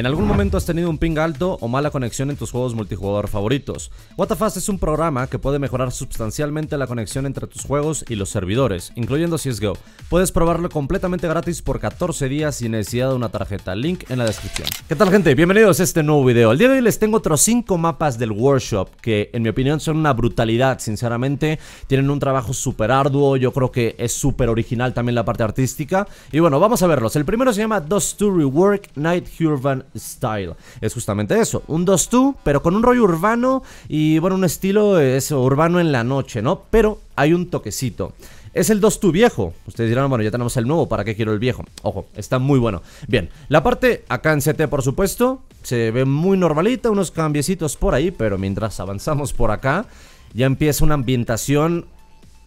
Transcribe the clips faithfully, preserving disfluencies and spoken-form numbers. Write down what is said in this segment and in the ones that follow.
¿En algún momento has tenido un ping alto o mala conexión en tus juegos multijugador favoritos? W T F A S T es un programa que puede mejorar sustancialmente la conexión entre tus juegos y los servidores, incluyendo C S G O. Puedes probarlo completamente gratis por catorce días sin necesidad de una tarjeta. Link en la descripción. ¿Qué tal, gente? Bienvenidos a este nuevo video. El día de hoy les tengo otros cinco mapas del workshop que, en mi opinión, son una brutalidad, sinceramente. Tienen un trabajo súper arduo. Yo creo que es súper original también la parte artística. Y bueno, vamos a verlos. El primero se llama Dust two Rework Night Urban Style. Es justamente eso, un Dust two, pero con un rollo urbano y bueno, un estilo es urbano en la noche, ¿no? Pero hay un toquecito. Es el Dust two viejo. Ustedes dirán, bueno, ya tenemos el nuevo, ¿para qué quiero el viejo? Ojo, está muy bueno. Bien, la parte acá en C T, por supuesto, se ve muy normalita, unos cambiecitos por ahí, pero mientras avanzamos por acá, ya empieza una ambientación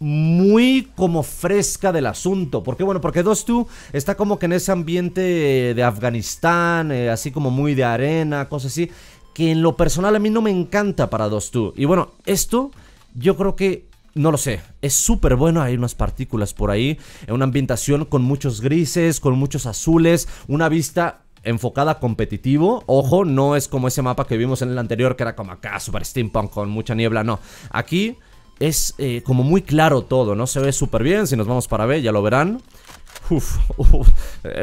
muy como fresca del asunto. ¿Por qué? Bueno, porque Dust two está como que en ese ambiente de Afganistán, eh, así como muy de arena, cosas así, que en lo personal a mí no me encanta para Dust two. Y bueno, esto yo creo que, no lo sé, es súper bueno. Hay unas partículas por ahí, una ambientación con muchos grises, con muchos azules, una vista enfocada a competitivo. Ojo, no es como ese mapa que vimos en el anterior, que era como acá, super steampunk, con mucha niebla, no. Aquí es eh, como muy claro todo, ¿no? Se ve súper bien. Si nos vamos para B, ya lo verán. Uf, uf,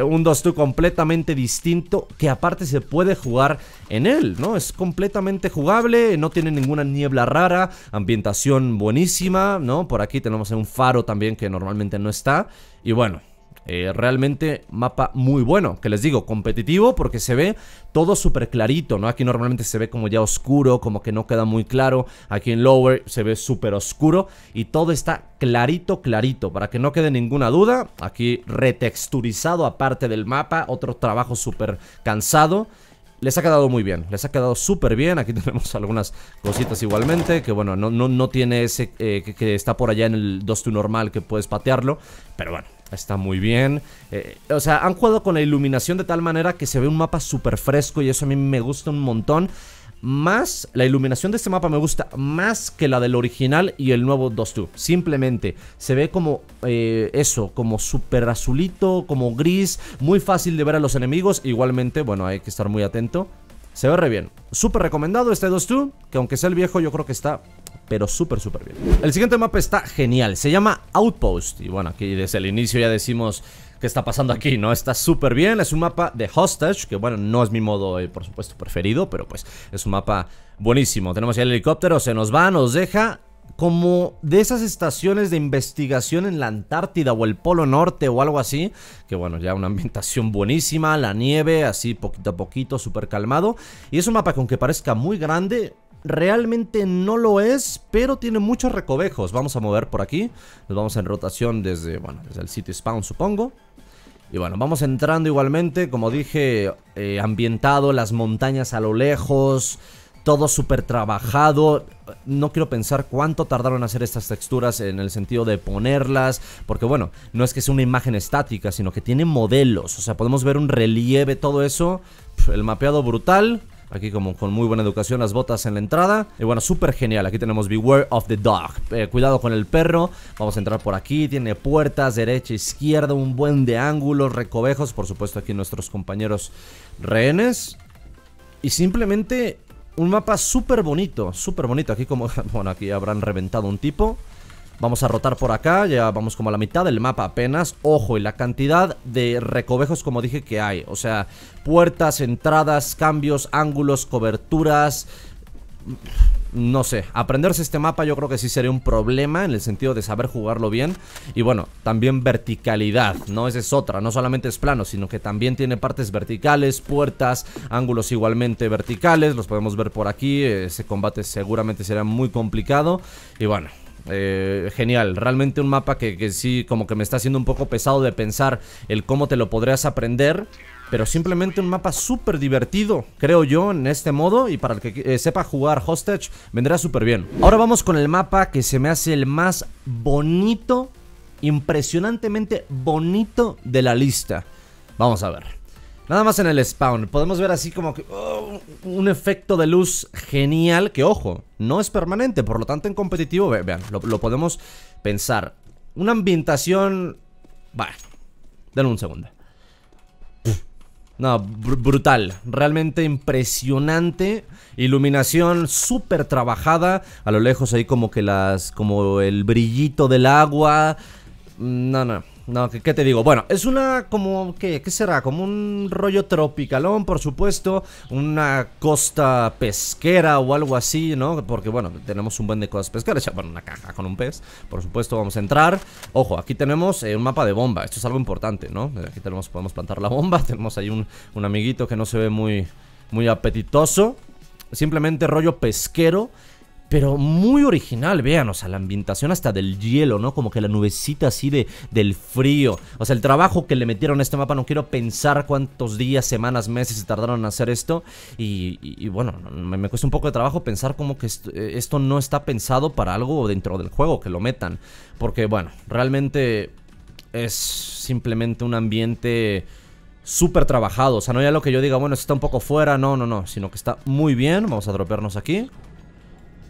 un Dust two completamente distinto, que aparte se puede jugar en él, ¿no? Es completamente jugable, no tiene ninguna niebla rara, ambientación buenísima, ¿no? Por aquí tenemos un faro también que normalmente no está. Y bueno, eh, realmente mapa muy bueno, que les digo, competitivo, porque se ve todo súper clarito, ¿no? Aquí normalmente se ve como ya oscuro, como que no queda muy claro. Aquí en Lower se ve súper oscuro y todo está clarito, clarito, para que no quede ninguna duda. Aquí retexturizado aparte del mapa, otro trabajo súper cansado. Les ha quedado muy bien, les ha quedado súper bien. Aquí tenemos algunas cositas igualmente, que bueno, no, no, no tiene ese eh, que, que está por allá en el Dust two normal, que puedes patearlo, pero bueno, está muy bien. eh, O sea, han jugado con la iluminación de tal manera que se ve un mapa súper fresco, y eso a mí me gusta un montón. Más, la iluminación de este mapa me gusta más que la del original y el nuevo Dust two. Simplemente se ve como eh, eso, como súper azulito, como gris, muy fácil de ver a los enemigos. Igualmente, bueno, hay que estar muy atento. Se ve re bien. Súper recomendado este Dust two, que aunque sea el viejo, yo creo que está pero súper, súper bien. El siguiente mapa está genial, se llama Outpost. Y bueno, aquí desde el inicio ya decimos qué está pasando aquí, ¿no? Está súper bien. Es un mapa de Hostage, que bueno, no es mi modo, eh, por supuesto, preferido, pero pues es un mapa buenísimo. Tenemos ya el helicóptero, se nos va, nos deja como de esas estaciones de investigación en la Antártida o el Polo Norte o algo así, que bueno, ya una ambientación buenísima, la nieve, así poquito a poquito, súper calmado. Y es un mapa que aunque parezca muy grande, realmente no lo es, pero tiene muchos recovecos. Vamos a mover por aquí, nos vamos en rotación desde, bueno, desde el sitio spawn, supongo. Y bueno, vamos entrando igualmente, como dije, eh, ambientado, las montañas a lo lejos, todo súper trabajado. No quiero pensar cuánto tardaron en hacer estas texturas en el sentido de ponerlas, porque bueno, no es que sea una imagen estática, sino que tiene modelos. O sea, podemos ver un relieve, todo eso. Pff, el mapeado brutal. Aquí como con muy buena educación, las botas en la entrada. Y bueno, súper genial. Aquí tenemos Beware of the Dog, eh, cuidado con el perro. Vamos a entrar por aquí, tiene puertas derecha, izquierda, un buen de ángulos, recovejos. Por supuesto aquí nuestros compañeros rehenes. Y simplemente un mapa súper bonito, súper bonito. Aquí como, bueno, aquí habrán reventado un tipo. Vamos a rotar por acá, ya vamos como a la mitad del mapa apenas. Ojo, y la cantidad de recovejos, como dije, que hay. O sea, puertas, entradas, cambios, ángulos, coberturas. No sé, aprenderse este mapa yo creo que sí sería un problema, en el sentido de saber jugarlo bien. Y bueno, también verticalidad, ¿no? Esa es otra, no solamente es plano, sino que también tiene partes verticales, puertas, ángulos igualmente verticales. Los podemos ver por aquí, ese combate seguramente será muy complicado. Y bueno, Eh, genial, realmente un mapa que, que sí, como que me está haciendo un poco pesado de pensar el cómo te lo podrías aprender, pero simplemente un mapa súper divertido, creo yo, en este modo. Y para el que eh, sepa jugar Hostage, vendrá súper bien. Ahora vamos con el mapa que se me hace el más bonito, impresionantemente bonito de la lista. Vamos a ver. Nada más en el spawn podemos ver así como que oh, un efecto de luz genial, que ojo, no es permanente, por lo tanto en competitivo, ve, vean, lo, lo podemos pensar. Una ambientación, vale, denme un segundo. No, br brutal, realmente impresionante. Iluminación súper trabajada. A lo lejos ahí como que las... como el brillito del agua. No, no, no, ¿qué, qué te digo? Bueno, es una como... ¿qué, ¿Qué será? Como un rollo tropicalón, por supuesto. Una costa pesquera o algo así, ¿no? Porque, bueno, tenemos un buen de cosas pesqueras. Bueno, una caja con un pez, por supuesto, vamos a entrar. Ojo, aquí tenemos eh, un mapa de bomba. Esto es algo importante, ¿no? Aquí tenemos, podemos plantar la bomba. Tenemos ahí un, un amiguito que no se ve muy, muy apetitoso. Simplemente rollo pesquero, pero muy original, vean, o sea, la ambientación hasta del hielo, ¿no? Como que la nubecita así de, del frío. O sea, el trabajo que le metieron a este mapa, no quiero pensar cuántos días, semanas, meses se tardaron en hacer esto. Y, y, y bueno, me, me cuesta un poco de trabajo pensar como que esto, esto no está pensado para algo dentro del juego, que lo metan. Porque, bueno, realmente es simplemente un ambiente... súper trabajado, o sea, no ya lo que yo diga, bueno, está un poco fuera, no, no, no, sino que está muy bien. Vamos a dropearnos aquí.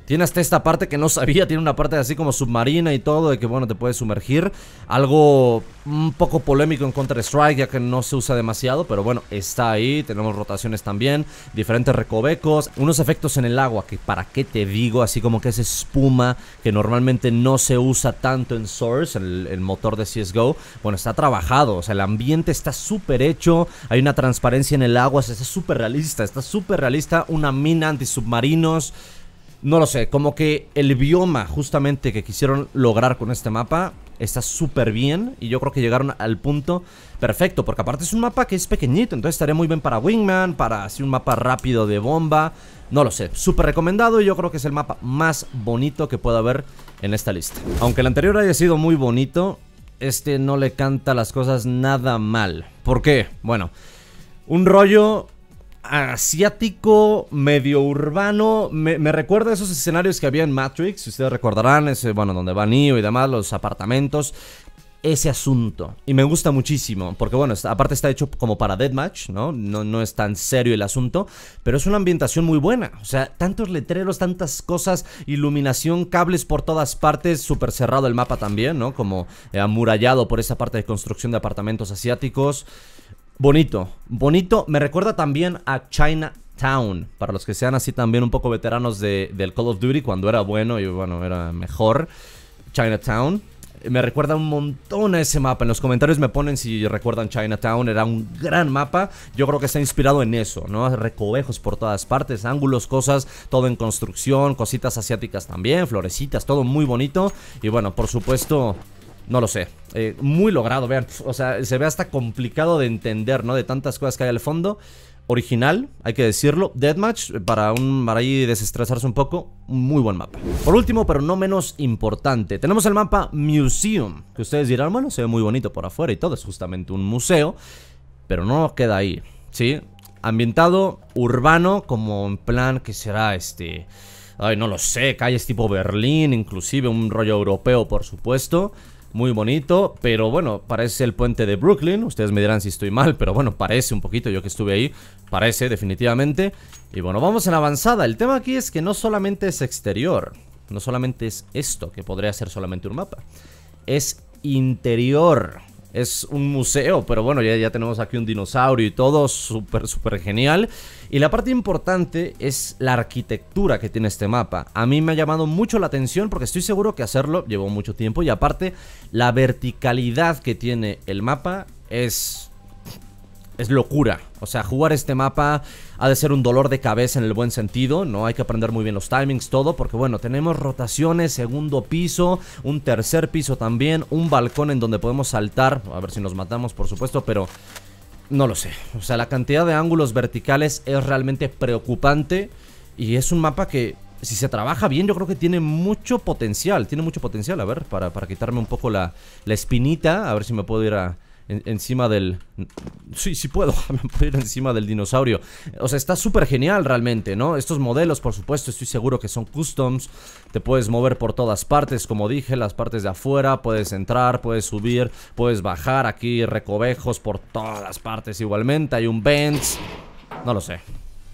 Tiene hasta esta parte que no sabía, tiene una parte así como submarina y todo, de que bueno, te puedes sumergir. Algo un poco polémico en Counter-Strike, ya que no se usa demasiado, pero bueno, está ahí. Tenemos rotaciones también, diferentes recovecos, unos efectos en el agua, que para qué te digo, así como que es espuma, que normalmente no se usa tanto en Source, el, el motor de C S G O. Bueno, está trabajado, o sea, el ambiente está súper hecho, hay una transparencia en el agua, o sea, está súper realista, está súper realista, una mina antisubmarinos. No lo sé, como que el bioma justamente que quisieron lograr con este mapa está súper bien. Y yo creo que llegaron al punto perfecto, porque aparte es un mapa que es pequeñito, entonces estaría muy bien para Wingman, para así un mapa rápido de bomba. No lo sé, súper recomendado, y yo creo que es el mapa más bonito que pueda haber en esta lista. Aunque el anterior haya sido muy bonito, este no le canta las cosas nada mal. ¿Por qué? Bueno, un rollo... asiático, medio urbano. Me, me recuerda a esos escenarios que había en Matrix, si ustedes recordarán, ese, bueno, donde va Neo y demás, los apartamentos. Ese asunto, y me gusta muchísimo, porque bueno, está, aparte está hecho como para deathmatch, ¿no? ¿no? No es tan serio el asunto, pero es una ambientación muy buena. O sea, tantos letreros, tantas cosas, iluminación, cables por todas partes. Súper cerrado el mapa también, ¿no? Como eh, amurallado por esa parte de construcción de apartamentos asiáticos. Bonito, bonito, me recuerda también a Chinatown, para los que sean así también un poco veteranos de, del Call of Duty, cuando era bueno y bueno, era mejor. Chinatown, me recuerda un montón a ese mapa. En los comentarios me ponen si recuerdan Chinatown, era un gran mapa. Yo creo que está inspirado en eso, ¿no? Recovejos por todas partes, ángulos, cosas, todo en construcción, cositas asiáticas también, florecitas, todo muy bonito. Y bueno, por supuesto... no lo sé, eh, muy logrado, vean, o sea, se ve hasta complicado de entender, ¿no? De tantas cosas que hay al fondo. Original, hay que decirlo, deathmatch, para, un, para ahí desestresarse un poco, muy buen mapa. Por último, pero no menos importante, tenemos el mapa MUSEUM, que ustedes dirán, bueno, se ve muy bonito por afuera y todo, es justamente un museo, pero no queda ahí, ¿sí? Ambientado, urbano, como en plan que será este... ay, no lo sé, calles tipo Berlín, inclusive un rollo europeo, por supuesto. Muy bonito, pero bueno, parece el puente de Brooklyn. Ustedes me dirán si estoy mal, pero bueno, parece un poquito, yo que estuve ahí, parece definitivamente. Y bueno, vamos en avanzada. El tema aquí es que no solamente es exterior, no solamente es esto, que podría ser solamente un mapa, es interior, es un museo, pero bueno, ya, ya tenemos aquí un dinosaurio y todo, súper, súper genial. Y la parte importante es la arquitectura que tiene este mapa. A mí me ha llamado mucho la atención porque estoy seguro que hacerlo llevó mucho tiempo. Y aparte, la verticalidad que tiene el mapa es... es locura. O sea, jugar este mapa ha de ser un dolor de cabeza en el buen sentido, ¿no? Hay que aprender muy bien los timings, todo, porque bueno, tenemos rotaciones, segundo piso, un tercer piso también, un balcón en donde podemos saltar, a ver si nos matamos, por supuesto, pero no lo sé. O sea, la cantidad de ángulos verticales es realmente preocupante y es un mapa que, si se trabaja bien, yo creo que tiene mucho potencial, tiene mucho potencial. A ver, para, para quitarme un poco la, la espinita, a ver si me puedo ir a... encima del... sí, sí puedo, me puedo ir encima del dinosaurio. O sea, está súper genial realmente, ¿no? Estos modelos, por supuesto, estoy seguro que son customs. Te puedes mover por todas partes, como dije, las partes de afuera. Puedes entrar, puedes subir, puedes bajar. Aquí recovejos por todas partes igualmente. Hay un bench. No lo sé.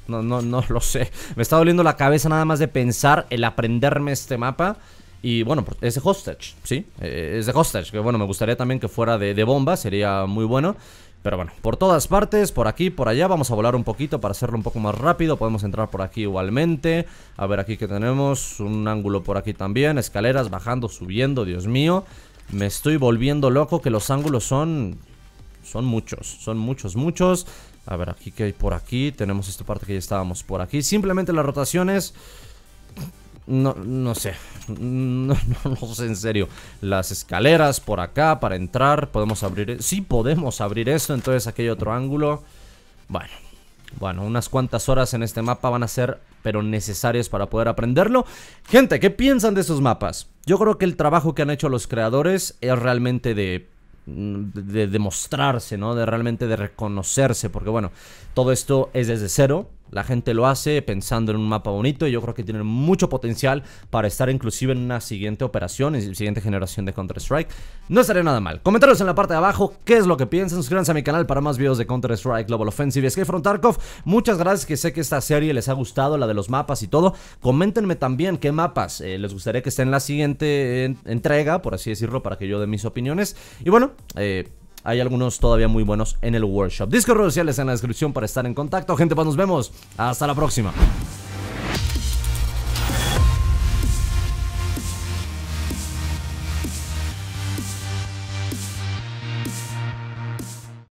No, no, no lo sé. Me está doliendo la cabeza nada más de pensar el aprenderme este mapa. Y bueno, es de hostage, ¿sí? Eh, es de hostage, que bueno, me gustaría también que fuera de, de bomba, sería muy bueno. Pero bueno, por todas partes, por aquí, por allá. Vamos a volar un poquito para hacerlo un poco más rápido. Podemos entrar por aquí igualmente. A ver aquí que tenemos, un ángulo por aquí también. Escaleras, bajando, subiendo, Dios mío. Me estoy volviendo loco, que los ángulos son... Son muchos, son muchos, muchos. A ver, aquí que hay por aquí. Tenemos esta parte que ya estábamos por aquí. Simplemente las rotaciones... No, no sé, no, no, no sé, en serio. Las escaleras por acá para entrar. Podemos abrir, sí podemos abrir esto. Entonces aquí hay otro ángulo. Bueno, bueno, unas cuantas horas en este mapa van a ser, pero necesarias para poder aprenderlo. Gente, ¿qué piensan de estos mapas? Yo creo que el trabajo que han hecho los creadores es realmente de... de demostrarse, ¿no? De realmente de reconocerse, porque bueno, todo esto es desde cero, la gente lo hace pensando en un mapa bonito y yo creo que tienen mucho potencial para estar inclusive en una siguiente operación, en siguiente generación de Counter-Strike. No estaría nada mal. Comentarios en la parte de abajo, ¿qué es lo que piensan? Suscríbanse a mi canal para más videos de Counter-Strike, Global Offensive y Escape from Tarkov. Muchas gracias, que sé que esta serie les ha gustado, la de los mapas y todo. Coméntenme también qué mapas eh, les gustaría que estén en la siguiente eh, entrega, por así decirlo, para que yo dé mis opiniones. Y bueno, eh, hay algunos todavía muy buenos en el workshop. Discos sociales en la descripción para estar en contacto. Gente, pues nos vemos. Hasta la próxima.